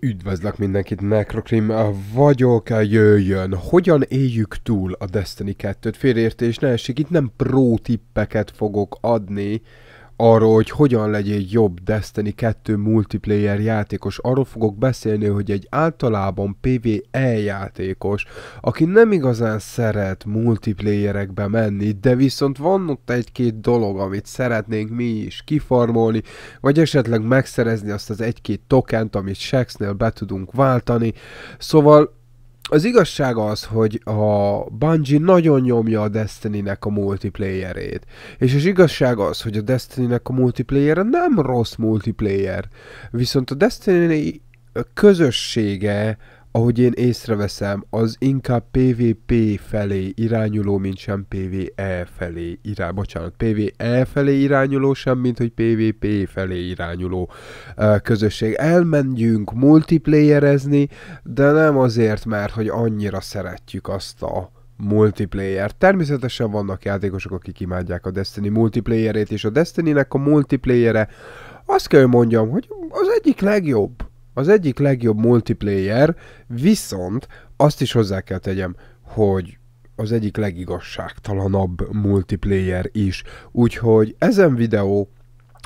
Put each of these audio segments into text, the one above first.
Üdvözlök mindenkit, Nekrokrim vagyok, jöjjön! Hogyan éljük túl a Destiny 2-t? Félreértés ne essék, itt nem pro tippeket fogok adni arról, hogy hogyan legyél jobb Destiny 2 multiplayer játékos. Arról fogok beszélni, hogy egy általában PvE játékos, aki nem igazán szeret multiplayerekbe menni, de viszont van ott egy-két dolog, amit szeretnénk mi is kifarmolni, vagy esetleg megszerezni azt az egy-két tokent, amit Shexnél be tudunk váltani. Szóval az igazság az, hogy a Bungie nagyon nyomja a Destiny-nek a multiplayerét. És az igazság az, hogy a Destiny-nek a multiplayere nem rossz multiplayer. Viszont a Destiny közössége, ahogy én észreveszem, az inkább PvP felé irányuló, mint sem PvE felé irányuló. Bocsánat, PvE felé irányuló sem, mint hogy PvP felé irányuló közösség. Elmenjünk multiplayerezni, de nem azért, mert hogy annyira szeretjük azt a multiplayer. Természetesen vannak játékosok, akik imádják a Destiny multiplayerét, és a Destiny-nek a multiplayere, azt kell mondjam, hogy az egyik legjobb. Az egyik legjobb multiplayer, viszont azt is hozzá kell tegyem, hogy az egyik legigazságtalanabb multiplayer is. Úgyhogy ezen videó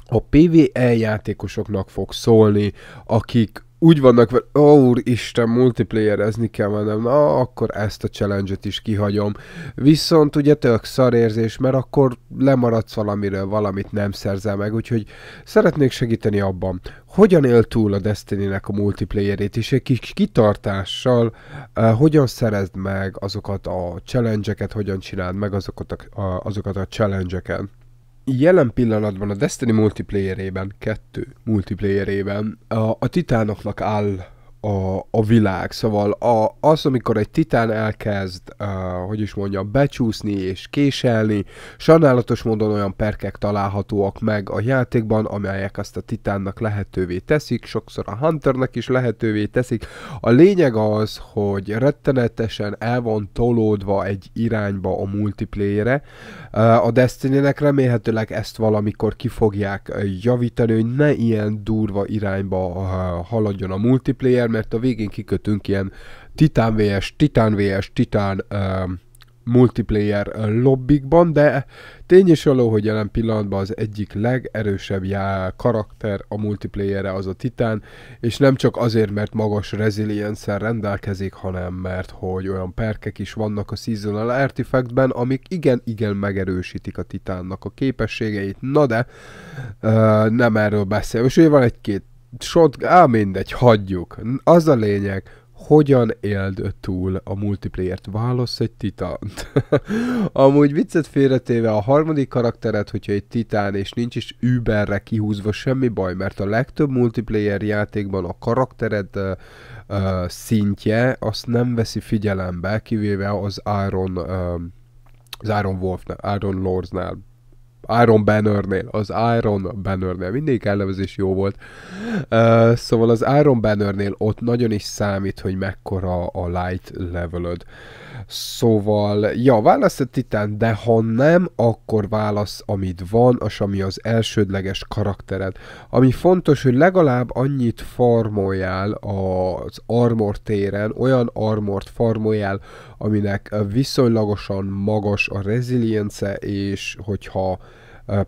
a PvE játékosoknak fog szólni, akik úgy vannak vele, ó, úristen, multiplayerezni kell mennem, na, akkor ezt a challenge-et is kihagyom. Viszont ugye tök szarérzés, mert akkor lemaradsz valamiről, valamit nem szerzel meg, úgyhogy szeretnék segíteni abban, hogyan él túl a Destiny-nek a multiplayerét, és egy kis kitartással hogyan szerezd meg azokat a challenge-eket, hogyan csináld meg azokat a challenge-eket. Jelen pillanatban a Destiny multiplayerében, a titánoknak áll a világ, szóval az, amikor egy titán elkezd, becsúszni és késelni, sajnálatos módon olyan perkek találhatóak meg a játékban, amelyek azt a titánnak lehetővé teszik, sokszor a hunternek is lehetővé teszik. A lényeg az, hogy rettenetesen el van tolódva egy irányba a multiplayerre. A Destiny-nek remélhetőleg ezt valamikor ki fogják javítani, hogy ne ilyen durva irányba haladjon a multiplayer, mert a végén kikötünk ilyen titán vs titán multiplayer lobbikban, de tény és való, hogy jelen pillanatban az egyik legerősebb karakter a multiplayerre az a titán, és nem csak azért, mert magas reziliencen rendelkezik, hanem mert hogy olyan perkek is vannak a Seasonal Artifactben, amik igen-igen megerősítik a titánnak a képességeit, na de nem erről beszél. És van egy-két mindegy, hagyjuk. Az a lényeg, hogyan éld túl a multiplayert? Válasz egy titánt. Amúgy viccet félretéve a harmadik karaktered, hogyha egy titán és nincs is überre kihúzva, semmi baj, mert a legtöbb multiplayer játékban a karaktered szintje azt nem veszi figyelembe, kivéve az Iron Bannernél, mindig elnevezés jó volt. Szóval az Iron Bannernél ott nagyon is számít, hogy mekkora a light levelöd. Szóval, ja, válasz a titán, de ha nem, akkor válasz, amit van, és ami az elsődleges karaktered. Ami fontos, hogy legalább annyit farmoljál az armor téren, olyan armort farmoljál, aminek viszonylagosan magas a rezilience, és hogyha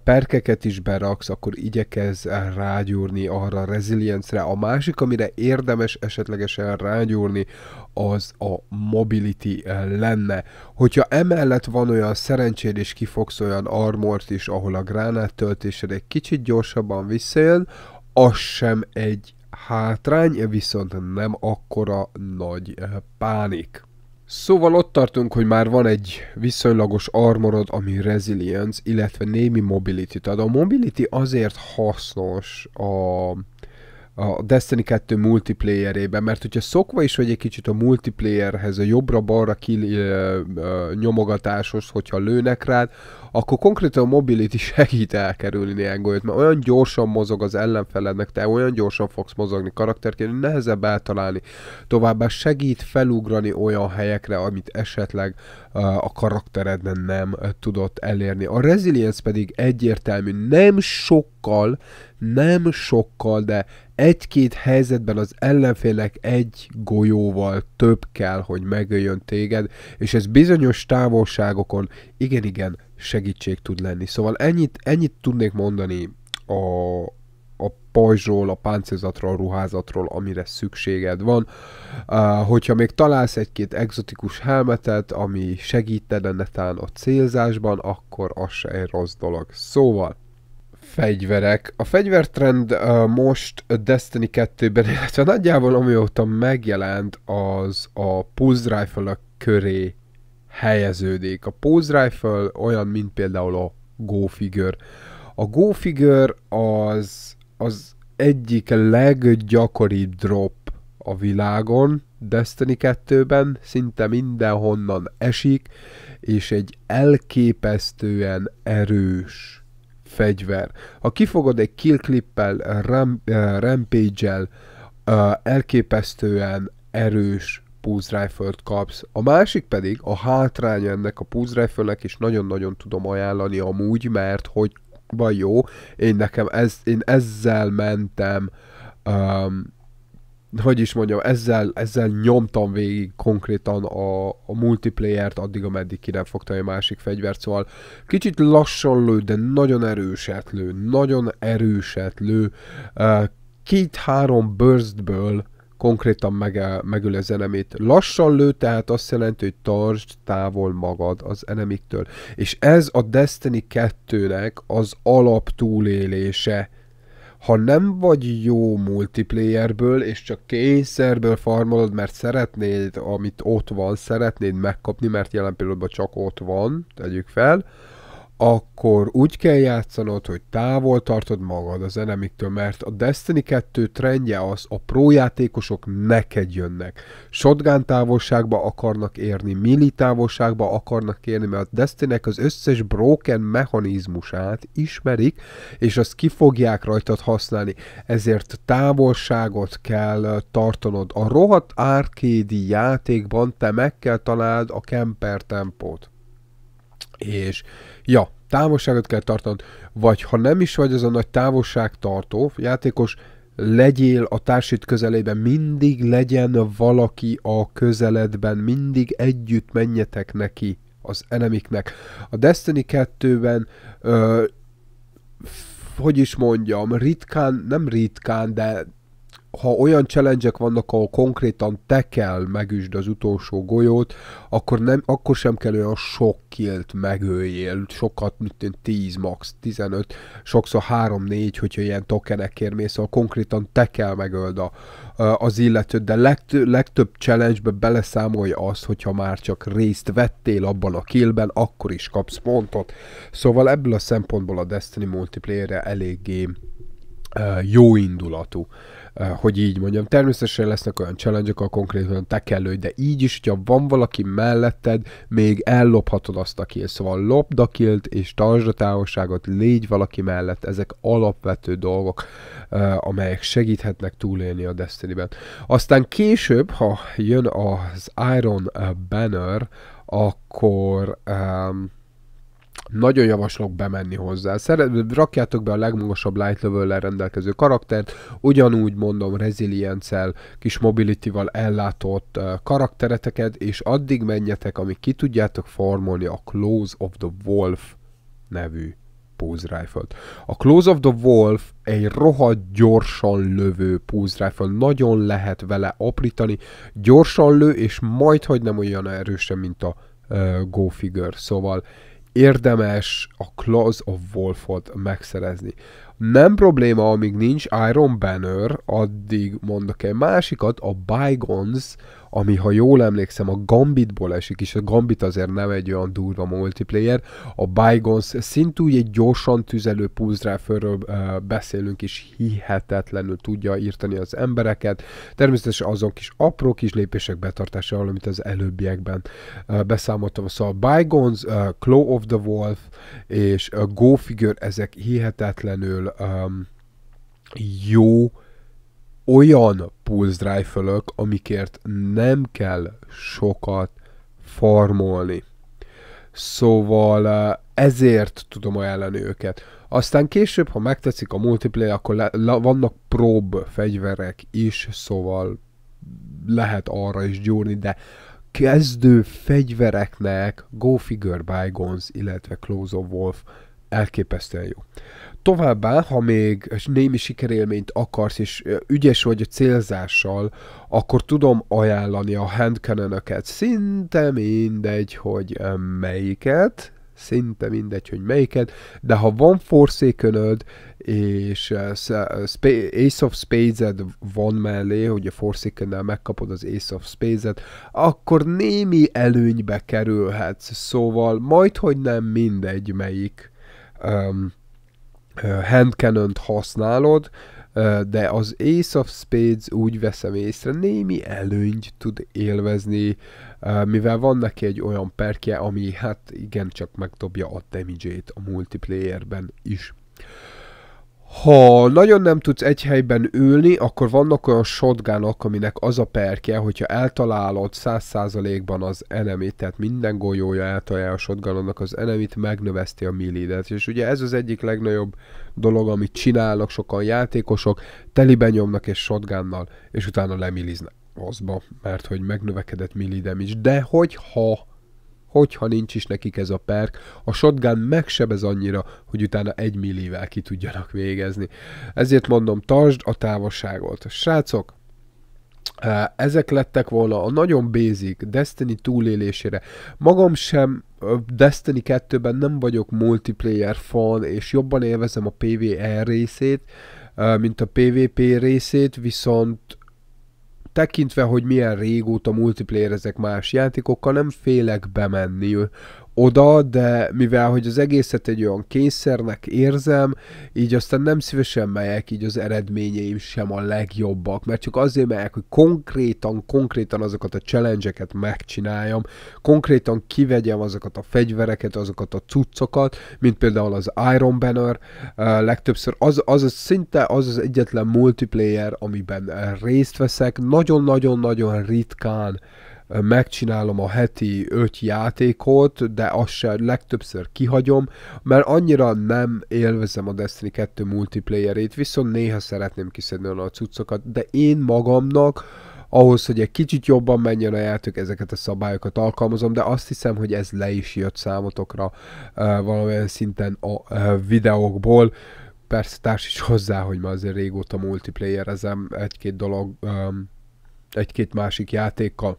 perkeket is beraksz, akkor igyekezz rágyúrni arra a reziliencre. A másik, amire érdemes esetlegesen rágyúrni, az a mobility lenne. Hogyha emellett van olyan szerencséd, és kifogsz olyan armort is, ahol a gránát töltésed egy kicsit gyorsabban visszajön, az sem egy hátrány, viszont nem akkora nagy pánik. Szóval ott tartunk, hogy már van egy viszonylagos armorod, ami resilience, illetve némi mobility-t ad. A mobility azért hasznos a Destiny 2 multiplayerében, mert hogyha szokva is vagy egy kicsit a multiplayerhez, a jobbra-balra nyomogatáshoz, hogyha lőnek rád, akkor konkrétan a mobility segít elkerülni ilyen golyót, mert olyan gyorsan mozog az ellenfelednek, te olyan gyorsan fogsz mozogni karakterként, hogy nehezebb eltalálni. Továbbá segít felugrani olyan helyekre, amit esetleg a karakteredben nem tudott elérni. A resilience pedig egyértelmű, nem sokkal nem sokkal, de egy-két helyzetben az ellenfélnek egy golyóval több kell, hogy megöljön téged, és ez bizonyos távolságokon igen-igen segítség tud lenni. Szóval ennyit tudnék mondani a pajzsról, a páncélzatról, a ruházatról, amire szükséged van. Hogyha még találsz egy-két egzotikus helmetet, ami segítene netán a célzásban, akkor az se egy rossz dolog. Szóval, fegyverek. A fegyvertrend most Destiny 2-ben, illetve nagyjából amióta megjelent, az a Pulse Rifle-ök köré helyeződik. A Pulse Rifle olyan, mint például a Go Figure. A Go Figure az egyik leggyakoribb drop a világon, Destiny 2-ben, szinte mindenhonnan esik, és egy elképesztően erős fegyver. Ha kifogod egy killclippel, rampage-el, elképesztően erős Pulse Rifle-t kapsz. A másik pedig a hátránya ennek a Pulse Rifle-nek, és nagyon-nagyon tudom ajánlani amúgy, mert hogy jó, én ezzel mentem, hogy is mondjam, ezzel nyomtam végig konkrétan a multiplayert, addig, ameddig ki nem fogtam egy másik fegyvert, szóval kicsit lassan lő, de nagyon erőset lő, 2-3 burstből konkrétan megöl az enemit. Lassan lő, tehát azt jelenti, hogy tartsd távol magad az enemiktől. És ez a Destiny 2-nek az alap túlélése. Ha nem vagy jó multiplayerből, és csak kényszerből farmolod, mert szeretnéd, amit ott van, szeretnéd megkapni, mert jelen pillanatban csak ott van, tegyük fel, akkor úgy kell játszanod, hogy távol tartod magad az enemiktől, mert a Destiny 2 trendje az, a prójátékosok neked jönnek. Shotgun távolságba akarnak érni, melee távolságba akarnak érni, mert a Destinynek az összes broken mechanizmusát ismerik, és azt ki fogják rajtad használni. Ezért távolságot kell tartanod. A rohadt arcade-i játékban te meg kell találd a camper tempót. És ja, távolságot kell tartanod, vagy ha nem is vagy az a nagy távolságtartó játékos, legyél a társit közelében, mindig legyen valaki a közeledben, mindig együtt menjetek neki az enemiknek. A Destiny 2-ben, hogy is mondjam, ritkán, nem ritkán, de ha olyan challenge-ek vannak, ahol konkrétan te kell megüsd az utolsó golyót, akkor sem kell olyan sok killt megöljél, sokat, mint 10 max, 15, sokszor 3-4, hogyha ilyen tokenekért mész, szóval konkrétan te kell megöld az illetőt, de legtöbb challenge-be beleszámolj azt, hogyha már csak részt vettél abban a killben, akkor is kapsz pontot. Szóval ebből a szempontból a Destiny multiplayer-re eléggé jó indulatú, hogy így mondjam. Természetesen lesznek olyan challenge-ek, ahol konkrétan te kellő, de így is, hogyha van valaki melletted, még ellophatod azt a kill. Szóval lopd a killt és tartsd a távolságot, légy valaki mellett, ezek alapvető dolgok, amelyek segíthetnek túlélni a Destiny-ben. Aztán később, ha jön az Iron Banner, akkor nagyon javaslok bemenni hozzá. Rakjátok be a legmagasabb light level-lel rendelkező karaktert, ugyanúgy mondom resilience-el, kis mobility-val ellátott karaktereteket, és addig menjetek, amíg ki tudjátok farmolni a Claws of the Wolf nevű Pulse Rifle-t. A Claws of the Wolf egy rohadt gyorsan lövő Pulse Rifle, nagyon lehet vele aprítani, gyorsan lő, és majdhogy nem olyan erősen, mint a Go Figure, szóval érdemes a Claws of Wolf-ot megszerezni. Nem probléma, amíg nincs Iron Banner, addig mondok egy másikat, a Bygones, ami, ha jól emlékszem, a Gambitból esik, és a Gambit azért nem egy olyan durva multiplayer. A Bygones szintúgy egy gyorsan tüzelő Pulse Rifle-ről beszélünk, és hihetetlenül tudja írtani az embereket. Természetesen azon kis apró kis lépések betartásával, amit az előbbiekben beszámoltam. Szóval a Bygones, Claw of the Wolf és Go Figure, ezek hihetetlenül jó, olyan Pulse Rifle-ök, amikért nem kell sokat farmolni. Szóval ezért tudom ajánlani őket. Aztán később, ha megtetszik a multiplayer, akkor vannak prób fegyverek is, szóval lehet arra is gyúrni, de kezdő fegyvereknek Go Figure, Bygones, illetve Claws of Wolf elképesztően jó. Továbbá, ha még némi sikerélményt akarsz, és ügyes vagy a célzással, akkor tudom ajánlani a handcannonöket. Szinte mindegy, hogy melyiket, de ha van Forsakenöd, és Ace of Spades-ed van mellé, hogy a Forsakennel megkapod az Ace of Spades-et, akkor némi előnybe kerülhetsz, szóval majdhogy nem mindegy, melyik handcannont használod, de az Ace of Spades, úgy veszem észre, némi előnyt tud élvezni, mivel van neki egy olyan perkje, ami hát igencsak megdobja a damage-ét a multiplayerben is. Ha nagyon nem tudsz egy helyben ülni, akkor vannak olyan shotgunok, aminek az a perkje, hogyha eltalálod 100%-ban az enemit, tehát minden golyója eltalálja a shotgunodnak az enemit, megnöveszti a millidet. És ugye ez az egyik legnagyobb dolog, amit csinálnak sokan játékosok, teliben nyomnak és shotgunnal, és utána lemiliznek azba, mert hogy megnövekedett milli damage is. De hogyha nincs is nekik ez a perk, a shotgun megsebez annyira, hogy utána 1 millivel ki tudjanak végezni. Ezért mondom, tartsd a távolságot. Srácok, ezek lettek volna a nagyon basic Destiny túlélésére. Magam sem Destiny 2-ben nem vagyok multiplayer fan, és jobban élvezem a PvE részét, mint a PvP részét, viszont tekintve, hogy milyen régóta multiplayer ezek más játékokkal, nem félek bemenni oda, de mivel hogy az egészet egy olyan kényszernek érzem, így aztán nem szívesen megyek, így az eredményeim sem a legjobbak, mert csak azért megyek, hogy konkrétan azokat a challenge-eket megcsináljam, konkrétan kivegyem azokat a fegyvereket, azokat a cuccokat, mint például az Iron Banner, legtöbbször az az egyetlen multiplayer, amiben részt veszek, nagyon-nagyon-nagyon ritkán megcsinálom a heti 5 játékot, de azt se legtöbbször kihagyom, mert annyira nem élvezem a Destiny 2 multiplayerét, viszont néha szeretném kiszedni a cuccokat, de én magamnak ahhoz, hogy egy kicsit jobban menjen a játék, ezeket a szabályokat alkalmazom, de azt hiszem, hogy ez le is jött számotokra valamilyen szinten a videókból. Persze társíts hozzá, hogy már azért régóta multiplayerezem egy-két másik játékkal.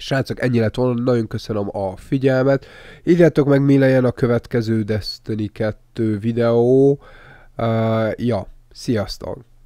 Srácok, ennyi lett volna, nagyon köszönöm a figyelmet. Írjátok meg, mi legyen a következő Destiny 2 videó. Sziasztok!